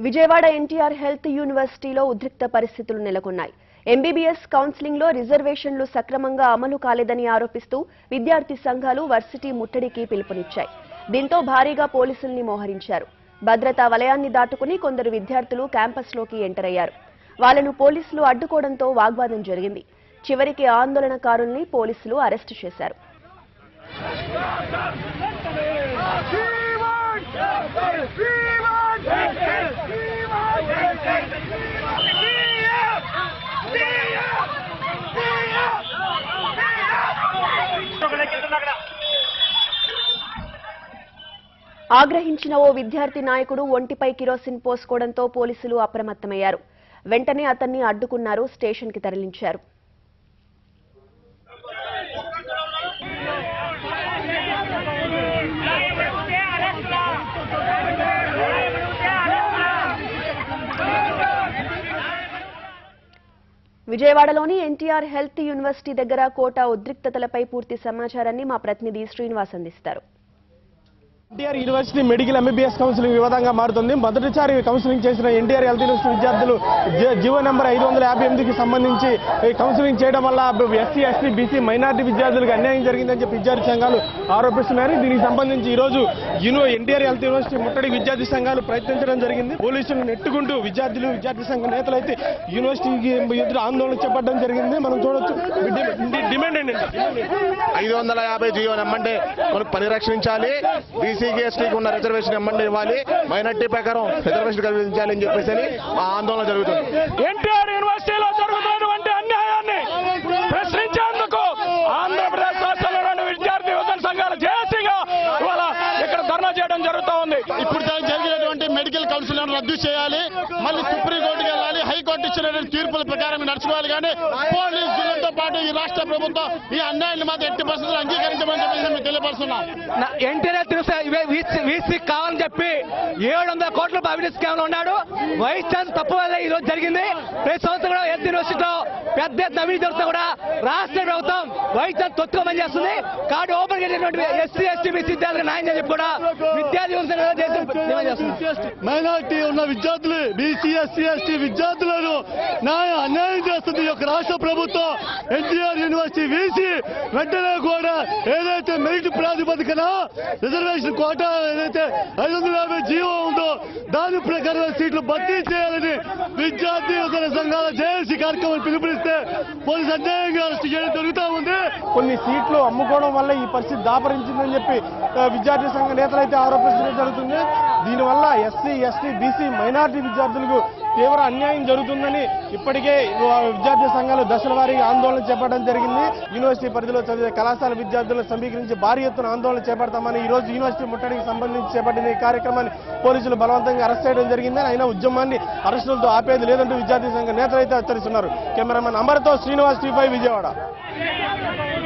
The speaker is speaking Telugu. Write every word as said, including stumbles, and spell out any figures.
Vijayawada N T R Health University lo udrikta paristhitulu neలకొన్నాయి. M B B S counseling lo reservation lo sakramanga amalu kaledani aaropistu vidyarthi sanghalu varsity muttadiki pilupunichchayi. Dinto bhariga polisulni moharincharu. Bhadrata valayanni datukuni kondaru vidyarthulu campus loki enter ayyaru. Vallanu polisulu addukodamto vagbadam jarigindi. Chivariki aandolanakarulni polisulu arrest chesaru. ఆగ్రహించిన ఓ విద్యార్థి నాయకుడు ఒంటిపై కిరోసిన్ పోసుకోవడంతో పోలీసులు అప్రమత్తమయ్యారు. వెంటనే అతన్ని అడ్డుకున్నారు, స్టేషన్కి తరలించారు. విజయవాడలోని ఎన్టీఆర్ హెల్త్ యూనివర్సిటీ దగ్గర కోటా ఉద్రిక్తతలపై పూర్తి సమాచారాన్ని మా ప్రతినిధి శ్రీనివాస్ అందిస్తారు. N T R University Medical M B B S Counseling వివాదంగా మారుతుంది. మొదటిసారి కౌన్సిలింగ్ చేసిన N T R Health University విద్యార్థులు జీవో నెంబర్ ఐదు వందల యాభై ఎనిమిదికి సంబంధించి కౌన్సిలింగ్ చేయడం వల్ల ఎస్సీ ఎస్టీ బీసీ మైనార్టీ విద్యార్థులకు అన్యాయం జరిగిందని చెప్పి విద్యార్థి సంఘాలు ఆరోపిస్తున్నారు. దీనికి సంబంధించి ఈరోజు యూనివర్ ఎన్టీఆర్ హెల్త్ యూనివర్సిటీ ముట్టడి విద్యార్థి సంఘాలు ప్రయత్నించడం జరిగింది. పోలీసులను నెట్టుకుంటూ విద్యార్థులు విద్యార్థి సంఘ నేతలు అయితే యూనివర్సిటీకి ఎదురు ఆందోళన చేపట్టడం జరిగింది. మనం చూడొచ్చు డిమాండ్ ఏంటంటే ఐదు వందల యాభై జీవో నెంబర్ని మనం పరిరక్షించాలి, బీసీకి ఎస్టీకి ఉన్న రిజర్వేషన్ నెంబర్ని ఇవ్వాలి, మైనార్టీ ప్రకారం రిజర్వేషన్ కల్పించాలని చెప్పేసి ఆ ఆందోళన జరుగుతుంది. ఎన్టీఆర్ యూనివర్సిటీలో జరుగుతున్నటువంటి అన్యాయాన్ని ప్రశ్నించేందుకు ఆంధ్రప్రదేశ్ రాష్ట్రంలోని విద్యార్థి యువజన సంఘాల జేఏసీగా ఇవాళ ఇక్కడ ధర్నా చేయడం జరుగుతూ ఉంది. ఇప్పుడు జరిగినటువంటి మెడికల్ కౌన్సిల్ను రద్దు చేయాలి, మళ్ళీ సుప్రీంకోర్టుకి వెళ్ళాలి, హైకోర్టు ఇచ్చిన తీర్పుల ప్రకారం నడుచుకోవాలి. కానీ పోలీస్ జిల్లాతో పాటు ఈ రాష్ట్ర ప్రభుత్వం ఈ అన్యాయాన్ని మాత్రం ఎట్టి పరిస్థితులు అంగీకరించమని చెప్పేసి మేము తెలియపరుస్తున్నాం. ఎన్టీఆర్ తెలుసా వీసీ కావాలని చెప్పి ఏడు వందల కోట్ల అవినీతి స్కామ్లో ఉన్నాడు. వైస్ ఛాన్స్ తప్పు వల్ల ఈ రోజు జరిగింది. ప్రతి సంవత్సరం కూడా ఎస్సీ యూనివర్సిటీలో పెద్ద ఎత్తున అవినీతి జరుగుతున్నా కూడా రాష్ట్ర ప్రభుత్వం వైస్ ఛాన్స్ తొత్తుగా పనిచేస్తుంది. కాబట్టి ఓపెన్ చేసినటువంటి ఎస్సీ ఎస్టీ బీసీ విద్యార్థులకు న్యాయం చేసి కూడా విద్యార్థి మైనార్టీ ఉన్న విద్యార్థులు బీసీ ఎస్సీ ఎస్టీ విద్యార్థులను న్యాయం అన్యాయం చేస్తుంది ఈ యొక్క రాష్ట్ర ప్రభుత్వం. ఎన్టీఆర్ యూనివర్సిటీ వీసీ వెంటనే కూడా ఏదైతే మెరిట్ ప్రాతిపదికన రిజర్వేషన్ కోటా ఏదైతే ఐదు వందల యాభై జీవో ఉందో దాని ప్రకారం సీట్లు భర్తీ చేయాలని విద్యార్థి యువజన సంఘాల జేఏసీ కార్యక్రమం పిలుపునిస్తే పోలీసు అన్యాయంగా అరెస్ట్ చేయడం జరుగుతూ ఉంది. కొన్ని సీట్లు అమ్ముకోవడం వల్ల ఈ పరిస్థితి దాపరించిందని చెప్పి విద్యార్థి సంఘ నేతలు అయితే ఆరోపించడం జరుగుతుంది. దీనివల్ల ఎస్సీ ఎస్టీ బీసీ మైనార్టీ విద్యార్థులకు తీవ్ర అన్యాయం జరుగుతుందని ఇప్పటికే విద్యార్థి సంఘాలు దశల వారీగా ఆందోళన చేపట్టడం జరిగింది. యూనివర్సిటీ పరిధిలో చదివే కళాశాల విద్యార్థులను సమీకరించి భారీ ఎత్తున ఆందోళన చేపడతామని ఈ రోజు యూనివర్సిటీ ముట్టడికి సంబంధించి చేపట్టిన ఈ కార్యక్రమాన్ని పోలీసులు బలవంతంగా అరెస్ట్ చేయడం జరిగిందని, అయినా ఉద్యమాన్ని అరెస్టులతో ఆపేది లేదంటూ విద్యార్థి సంఘ నేతలు అయితే హెచ్చరిస్తున్నారు. కెమెరామెన్ అమర్తో శ్రీనివాస్ టీవీ విజయవాడ.